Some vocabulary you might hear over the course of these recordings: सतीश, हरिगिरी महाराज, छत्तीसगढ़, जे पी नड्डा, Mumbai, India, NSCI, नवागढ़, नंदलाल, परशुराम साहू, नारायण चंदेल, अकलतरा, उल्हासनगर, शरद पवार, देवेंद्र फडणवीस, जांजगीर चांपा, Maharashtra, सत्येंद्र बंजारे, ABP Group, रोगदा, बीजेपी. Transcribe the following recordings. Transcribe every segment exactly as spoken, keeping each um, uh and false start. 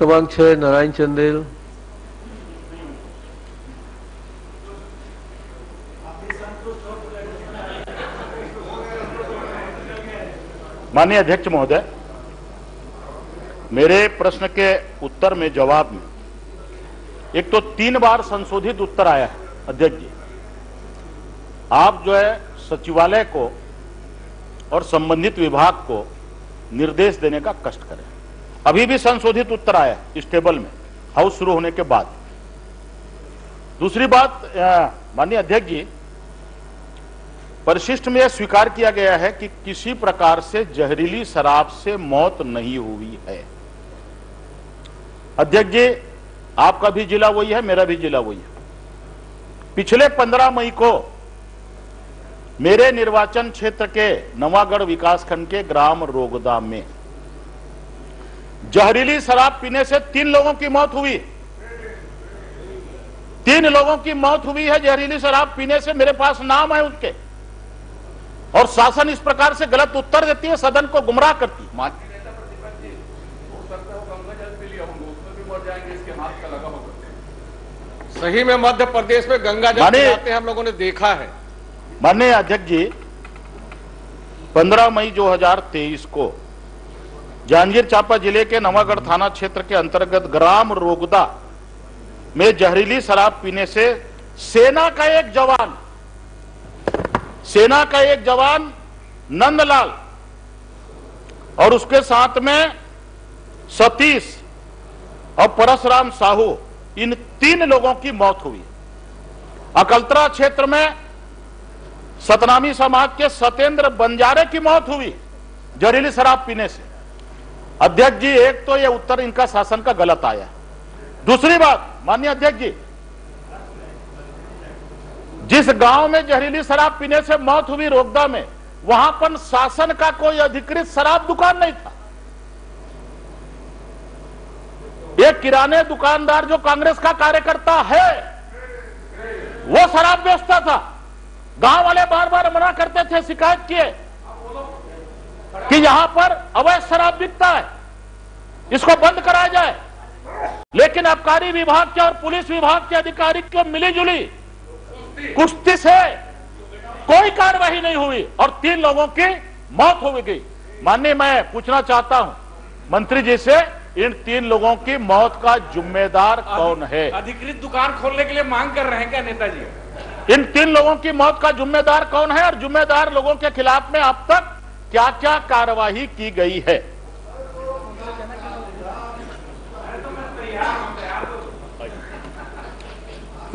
क्रमांक छह नारायण चंदेल। माननीय अध्यक्ष महोदय, मेरे प्रश्न के उत्तर में, जवाब में, एक तो तीन बार संशोधित उत्तर आया है। अध्यक्ष जी, आप जो है सचिवालय को और संबंधित विभाग को निर्देश देने का कष्ट करें। अभी भी संशोधित उत्तर आया इस टेबल में हाउस शुरू होने के बाद। दूसरी बात, माननीय अध्यक्ष जी, परिशिष्ट में यह स्वीकार किया गया है कि किसी प्रकार से जहरीली शराब से मौत नहीं हुई है। अध्यक्ष जी, आपका भी जिला वही है, मेरा भी जिला वही है। पिछले पंद्रह मई को मेरे निर्वाचन क्षेत्र के नवागढ़ विकासखंड के ग्राम रोगदा में जहरीली शराब पीने से तीन लोगों की मौत हुई। तीन लोगों की मौत हुई है जहरीली शराब पीने से। मेरे पास नाम है उनके। और शासन इस प्रकार से गलत उत्तर देती है, सदन को गुमराह करती है। मान सही में मध्य प्रदेश में गंगा जल पिलाते हम लोगों ने देखा है। माननीय अध्यक्ष जी, पंद्रह मई दो हजार तेईस को जांजगीर चांपा जिले के नवागढ़ थाना क्षेत्र के अंतर्गत ग्राम रोगदा में जहरीली शराब पीने से सेना का एक जवान सेना का एक जवान नंदलाल और उसके साथ में सतीश और परशुराम साहू, इन तीन लोगों की मौत हुई। अकलतरा क्षेत्र में सतनामी समाज के सत्येंद्र बंजारे की मौत हुई जहरीली शराब पीने से। अध्यक्ष जी, एक तो यह उत्तर इनका शासन का गलत आया। दूसरी बात, माननीय अध्यक्ष जी, जिस गांव में जहरीली शराब पीने से मौत हुई रोगदा में, वहां पर शासन का कोई अधिकृत शराब दुकान नहीं था। एक किराने दुकानदार जो कांग्रेस का कार्यकर्ता है, वो शराब बेचता था। गांव वाले बार बार मना करते थे, शिकायत किए कि यहां पर अवैध शराब बिकता है, इसको बंद कराया जाए। लेकिन आबकारी विभाग के और पुलिस विभाग के अधिकारी को मिलीजुली कुश्ती से कोई कार्रवाई नहीं हुई और तीन लोगों की मौत हो गई। माननीय, मैं पूछना चाहता हूं मंत्री जी से, इन तीन लोगों की मौत का जिम्मेदार कौन है? अधिकृत दुकान खोलने के लिए मांग कर रहे हैं क्या नेताजी? इन तीन लोगों की मौत का जिम्मेदार कौन है और जिम्मेदार लोगों के खिलाफ में अब तक क्या क्या कार्रवाई की गई है?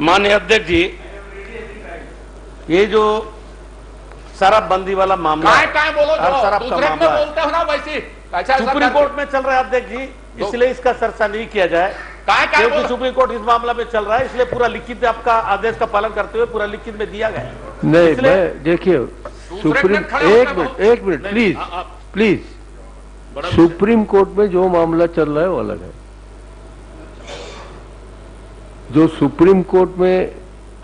माननीय अध्यक्ष जी, ये जो शराबबंदी वाला मामला है, सुप्रीम कोर्ट में चल रहा है अध्यक्ष जी, इसलिए इसका चर्चा नहीं किया जाए, क्योंकि सुप्रीम कोर्ट इस मामला में चल रहा है। इसलिए पूरा लिखित आपका आदेश का पालन करते हुए पूरा लिखित में दिया गया। नहीं, देखिए सुप्रीम, एक मिनट एक minute please please supreme court में जो मामला चल रहा है वो अलग है। जो सुप्रीम कोर्ट में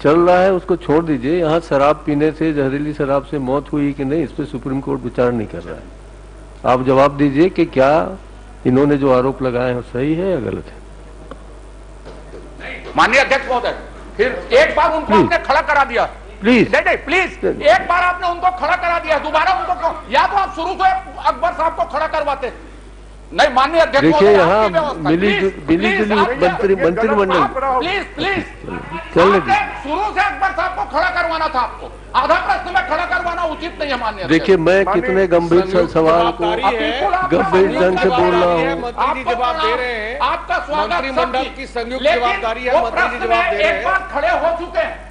चल रहा है उसको छोड़ दीजिए। यहाँ शराब पीने से, जहरीली शराब से मौत हुई कि नहीं, इस पर सुप्रीम कोर्ट विचार नहीं कर रहा है। आप जवाब दीजिए कि क्या इन्होंने जो आरोप लगाए हैं सही है या गलत है? माननीय अध्यक्ष महोदय, फिर एक बार उनको आपने खड़ा करा दिया। प्लीज नहीं नहीं प्लीज एक बार आपने उनको खड़ा करा दिया, दोबारा उनको या तो आप शुरू से अकबर साहब को खड़ा करवाते। नहीं माननीय अध्यक्ष, देखिए यहाँ मिलीजुली मंत्रिमंडल, प्लीज प्लीज चलने दीजिए। शुरू से अकबर साहब को खड़ा करवाना था आपको, आधा प्रश्न में खड़ा करवाना उचित नहीं है। माननीय, देखिए मैं कितने गंभीर सवाल को गंभीर ढंग से बोल रहा हूँ। आप जवाब दे रहे हैं, आपका स्वागत, मंत्रिमंडल की संयुक्त जवाबदारी है। एक बार खड़े हो चुके हैं,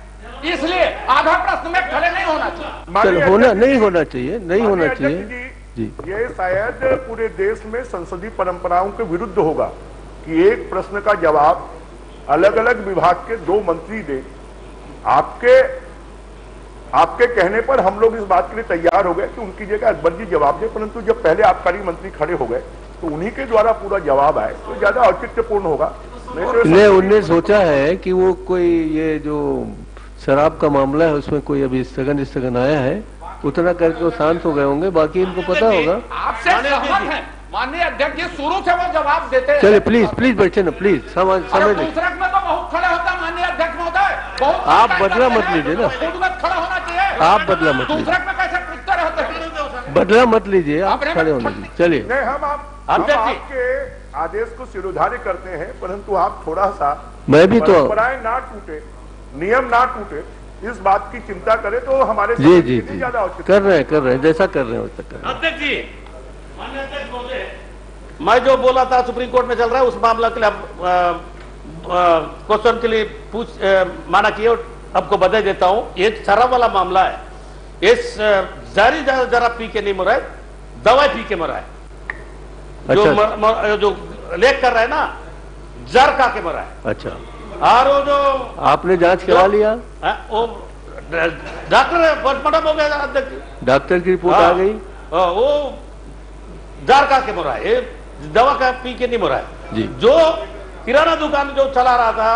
इसलिए आधा प्रश्न में खड़े नहीं होना चाहिए। होना नहीं होना चाहिए नहीं होना चाहिए जी। ये शायद पूरे देश में संसदीय परंपराओं के विरुद्ध होगा कि एक प्रश्न का जवाब अलग अलग विभाग के दो मंत्री दें। आपके आपके कहने पर हम लोग इस बात के लिए तैयार हो गए कि उनकी जगह अकबर जी जवाब दें, परंतु जब पहले आबकारी मंत्री खड़े हो गए तो उन्हीं के द्वारा पूरा जवाब आए तो ज्यादा औचित्यपूर्ण होगा। नहीं, उन्होंने सोचा है कि वो कोई ये जो शराब का मामला है उसमें कोई अभी स्थगन स्थगन आया है, उतना करके वो शांत हो गए होंगे, बाकी इनको पता होगा। आपसे सहमत हैं माननीय अध्यक्ष जी शुरू से वो जवाब देते हैं। चलिए प्लीज प्लीज बैठे ना प्लीज, समझ समझ दूसरा में तो बहुत खड़ा होता है माननीय अध्यक्ष महोदय, बहुत आप बदला मत लीजिए ना, खुद में खड़ा होना चाहिए आप, बदला मत दूसरा में कैसे कूदता रहता है, बदला मत लीजिए आप, खड़े होना चाहिए। चलिए हम आपके आदेश को शिरोधार्य करते हैं, परंतु आप थोड़ा सा मैं भी तो परंपराएं ना टूटे, नियम ना टूटे, इस बात की चिंता करें तो हमारे जी जी जी कर रहे हैं कर रहे हैं जैसा कर रहे हैं। अध्यक्ष जी, माननीय अध्यक्ष बोले, मैं जो बोला था सुप्रीम कोर्ट में चल रहा है उस मामला के लिए क्वेश्चन के लिए पूछ आ, माना किए और आपको बधाई देता हूँ। ये शराब वाला मामला है, इस जारी जरा पी के नहीं मरा है, दवाई पी के मरा है, जो अच्छा, मर, मर, जो लेख कर रहा है ना जर खा के मरा है। अच्छा, और वो जो आपने जांच करवा लिया, वो डॉक्टर पोस्टमार्टम हो गया, डॉक्टर की रिपोर्ट आ गई, वो जार का के मरा है, दवा का पी के नहीं मरा है। जो किराना दुकान जो चला रहा था,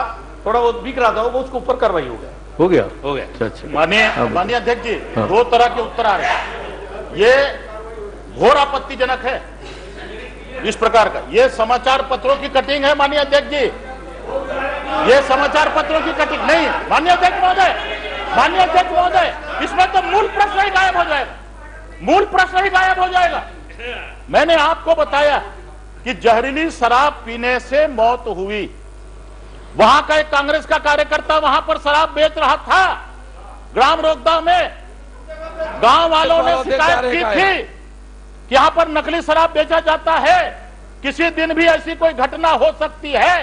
थोड़ा वो बिक रहा था, वो उसके ऊपर कार्रवाई हो गया हो गया हो गया माननीय अध्यक्ष जी, दो तरह के उत्तर आ रहे हैं, ये घोर आपत्तिजनक है इस प्रकार का। ये समाचार पत्रों की कटिंग है माननीय अध्यक्ष जी, ये समाचार पत्रों की कटिंग नहीं है माननीय अध्यक्ष महोदय, माननीय अध्यक्ष महोदय, इसमें तो मूल प्रश्न ही गायब हो जाएगा, मूल प्रश्न ही गायब हो जाएगा। मैंने आपको बताया कि जहरीली शराब पीने से मौत हुई, वहां का एक कांग्रेस का कार्यकर्ता वहां पर शराब बेच रहा था, ग्राम रोगदा में गांव वालों ने शिकायत की थी कि यहां पर नकली शराब बेचा जाता है, किसी दिन भी ऐसी कोई घटना हो सकती है,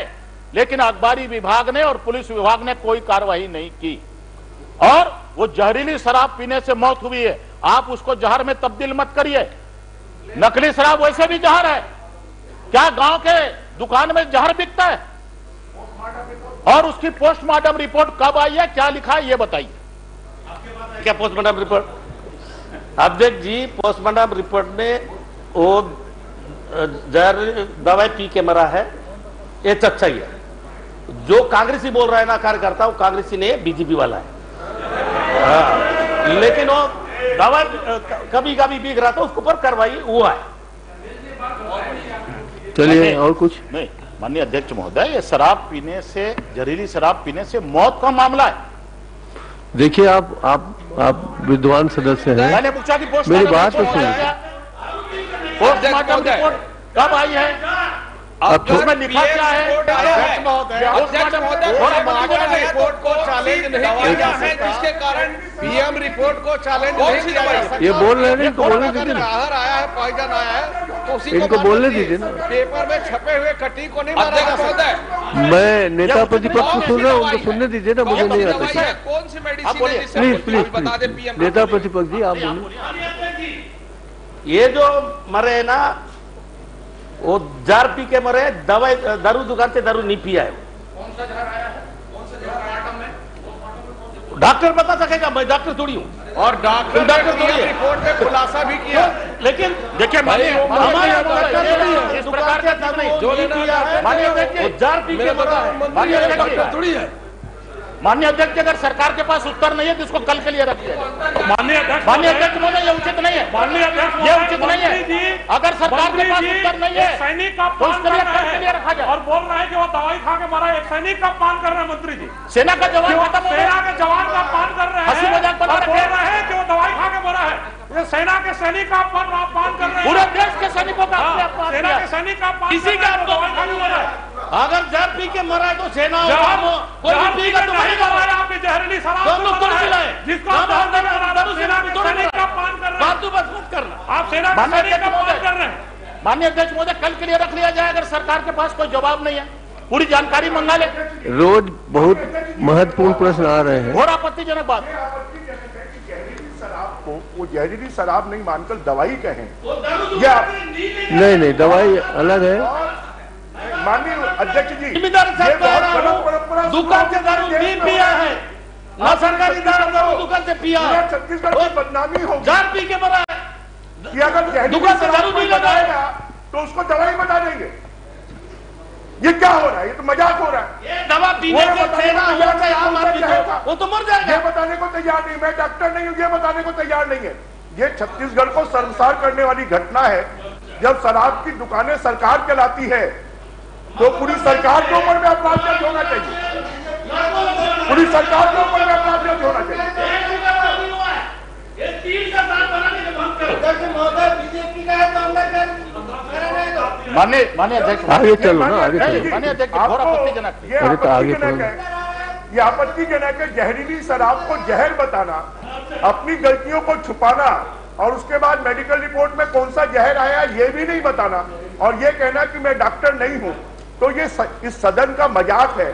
लेकिन अखबारी विभाग ने और पुलिस विभाग ने कोई कार्रवाई नहीं की और वो जहरीली शराब पीने से मौत हुई है। आप उसको जहर में तब्दील मत करिए, नकली शराब वैसे भी जहर है। क्या गांव के दुकान में जहर बिकता है? और उसकी पोस्टमार्टम रिपोर्ट कब आई है, क्या लिखा है, ये बताइए। क्या पोस्टमार्टम रिपोर्ट? अध्यक्ष जी, पोस्टमार्टम रिपोर्ट में वो जहर दवाई पी के मरा है, ये सच्चा ही है। जो कांग्रेसी बोल रहा है ना कार्यकर्ता, वो कांग्रेसी नहीं है, बीजेपी वाला है। आ, लेकिन वो दवा कभी कभी बिक रहा था, उसके ऊपर कार्रवाई हुआ है। चलिए और कुछ नहीं माननीय अध्यक्ष महोदय, ये शराब पीने से, जहरीली शराब पीने से मौत का मामला है। देखिए आप आप आप विद्वान सदस्य हैं, मैंने पूछा कि मेरी बात तो सुनिए, पोस्टमार्टम रिपोर्ट कब आई है, अब इसमें लिखा क्या है? रिपोर्ट को चैलेंज नहीं किया गया है, जिसके कारण पीएम रिपोर्ट को चैलेंज नहीं किया गया। ये बोल रहे हैं, बोलने दीजिए ना, आहर आया है, पॉइजन आया है, उसी को बोलने दीजिए ना, पेपर में छपे हुए कटी को नहीं मारा जा सकता है। मैं नेता प्रतिपक्ष को सुन रहा हूँ, उनको सुनने दीजिए ना, मुझे नहीं आता। कौन सी मेडिसिन? प्लीज प्लीज नेता प्रतिपक्ष जी आप बोलिए। ये जो मरे ना वो जार पी के मरे, दवाई दारू दुकान से दारू नहीं पिया है। कौन सा जार आया है? कौन सा जार आया है? डॉक्टर बता सकेगा, मैं डॉक्टर थोड़ी हूँ। और डॉक्टर डॉक्टर रिपोर्ट में खुलासा भी किया, लेकिन देखिए इस प्रकार का काम नहीं जो जार पी के मरा है, डॉक्टर थोड़ी है। माननीय अध्यक्ष जी, अगर सरकार के पास उत्तर नहीं है तो इसको कल के लिए रखिए। माननीय अध्यक्ष माननीय अध्यक्ष महोदय, ये उचित नहीं है, माननीय अध्यक्ष ये उचित नहीं है। अगर सरकार के पास उत्तर नहीं है सैनिक का पान कर रहा है और बोल रहा है कि वो दवाई खा के मरा है, सैनिक का पान कर रहा है मंत्री जी, सेना का जवान खत्म हो गया, सेना के जवान का पान कर रहा है, हंसी मजाक बना रहे हैं, बोल रहे हैं कि वो दवाई खा के मरा है। ये सेना के सैनिक का पान पान कर रहे हैं, पूरे देश के सैनिकों का अपने सेना के सैनिक का पान, किसी का दवाई खा के मरा है। अगर जहर पी के मरा है तो सेना कोई पी के तो मरेगा, आपने जहरीली शराब जिसको सेना के सैनिक का पान कर रहे हैं, फालतू बस मत करना, आप सेना के सैनिक का पान कर रहे हैं। माननीय अध्यक्ष महोदय, कल के लिए रख लिया जाए, अगर सरकार के पास कोई जवाब नहीं है, पूरी जानकारी मंगा ले। रोज बहुत महत्वपूर्ण प्रश्न आ रहे हैं और आपत्तिजनक बात। वो जहरीली शराब नहीं मानकर दवाई कहें, या नहीं नहीं दवाई अलग है। माननीय अध्यक्ष जी, जिम्मेदार दुकान से दारू नहीं पिया है, ना सरकारी दारू दुकान से पिया है, छत्तीसगढ़ में बदनामी होगी, जार पी के मरा है। अगर दुकान से दारू नहीं लगाएगा तो उसको दवाई बता देंगे। ये क्या हो रहा है? ये तो मजाक हो रहा है। ये दवा पीने से सेना हो गया, आम आदमी तो वो तो मर जाएगा। ये बताने को तैयार नहीं, मैं डॉक्टर नहीं हूँ, ये बताने को तैयार नहीं है। ये छत्तीसगढ़ को शर्मसार करने वाली घटना है। जब शराब की दुकानें सरकार चलाती है तो पूरी सरकार के ऊपर में अपराध दर्ज होना चाहिए, पूरी सरकार के ऊपर में अपराध दर्ज होना चाहिए। माने माने अध्यक्ष आगे चलो ना, आगे चलो माने अध्यक्ष बहुत आपत्तिजनक है, ये आपत्तिजनक है। जहरीली शराब को जहर बताना, अपनी गलतियों को छुपाना और उसके बाद मेडिकल रिपोर्ट में कौन सा जहर आया ये भी नहीं बताना और ये कहना कि मैं डॉक्टर नहीं हूँ, तो ये स, इस सदन का मजाक है।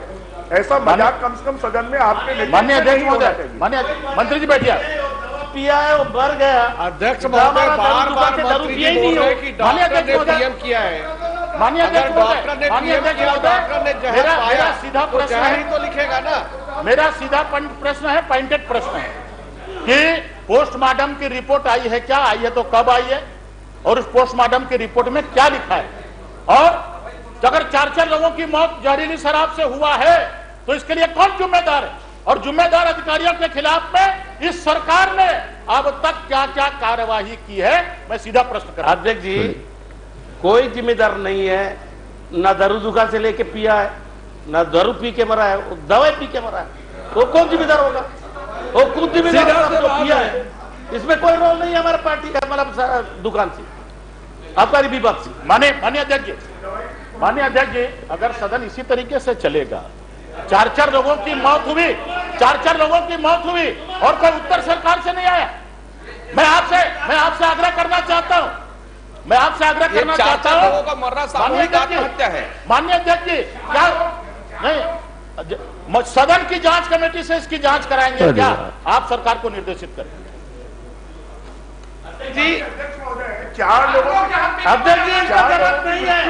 ऐसा मजाक कम से कम सदन में आपने माननीय अध्यक्ष महोदय, माननीय मंत्री जी बैठिए। पिया है वो मर गया अध्यक्ष महोदय, बार बार मंत्री जी बोल रहे हैं कि डॉक्टर ने पीएम किया है। माननीय अध्यक्ष महोदय, माननीय अध्यक्ष महोदय, मेरा मेरा सीधा प्रश्न है, तो लिखेगा ना, मेरा सीधा प्रश्न है, पॉइंटेड प्रश्न है कि पोस्टमार्टम की रिपोर्ट आई है, क्या आई है, तो कब आई है और उस पोस्टमार्टम की रिपोर्ट में क्या लिखा है, और अगर चार चार लोगों की मौत जहरीली शराब से हुआ है तो इसके लिए कौन जिम्मेदार है, और जिम्मेदार अधिकारियों के खिलाफ में इस सरकार ने अब तक क्या क्या कार्यवाही की है, मैं सीधा प्रश्न कर। अध्यक्ष जी कोई जिम्मेदार नहीं है, ना दारू दुकान से लेके पिया है, ना दारू पी के मरा है, दवाई पी के मरा है, तो कौन जिम्मेदार होगा, और खुद भी किया है, इसमें कोई रोल नहीं है हमारे पार्टी का, मतलब दुकान से आपका विपक्ष। माने माननीय अध्यक्ष जी, माननीय अध्यक्ष जी, अगर सदन इसी तरीके से चलेगा, चार चार लोगों की मौत हुई, चार चार लोगों की मौत हुई और कोई उत्तर सरकार से नहीं आया। मैं आपसे मैं आपसे आग्रह करना चाहता हूँ, मैं आपसे आग्रह करना चाहता हूँ, माननीय अध्यक्ष जी क्या नहीं सदन की जांच कमेटी से इसकी जांच कराएंगे क्या, आप सरकार को निर्देशित करें जी। चार लोगों अध्यक्ष जी जरूरत नहीं है,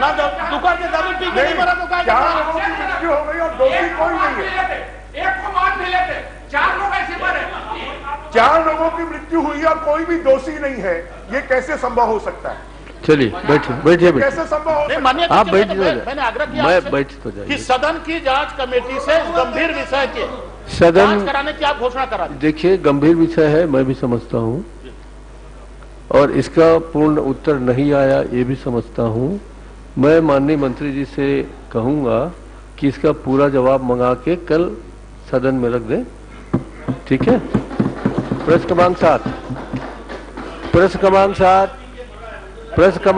ना दुकान के दारू पी के मरा तो चार लोगों की मृत्यु हो गई और दोषी कोई नहीं है, एक को मार भी लेते, चार लोग ऐसे मरे, चार लोगों की मृत्यु हुई और कोई भी दोषी नहीं है, ये कैसे संभव हो सकता है। चलिए बैठिए बैठिए कैसे संभव, आप बैठ मैंने आग्रह किया मैं बैठ तो जाइए कि सदन की जांच कमेटी से गंभीर विषय के सदन कराने की आप घोषणा करा। देखिए गंभीर विषय है, मैं भी समझता हूँ और इसका पूर्ण उत्तर नहीं आया ये भी समझता हूँ। मैं माननीय मंत्री जी से कहूँगा कि इसका पूरा जवाब मंगा के कल सदन में रख दें, ठीक है। प्रश्न क्रमांक सात, प्रश्न क्रमांक सात, प्रेस कम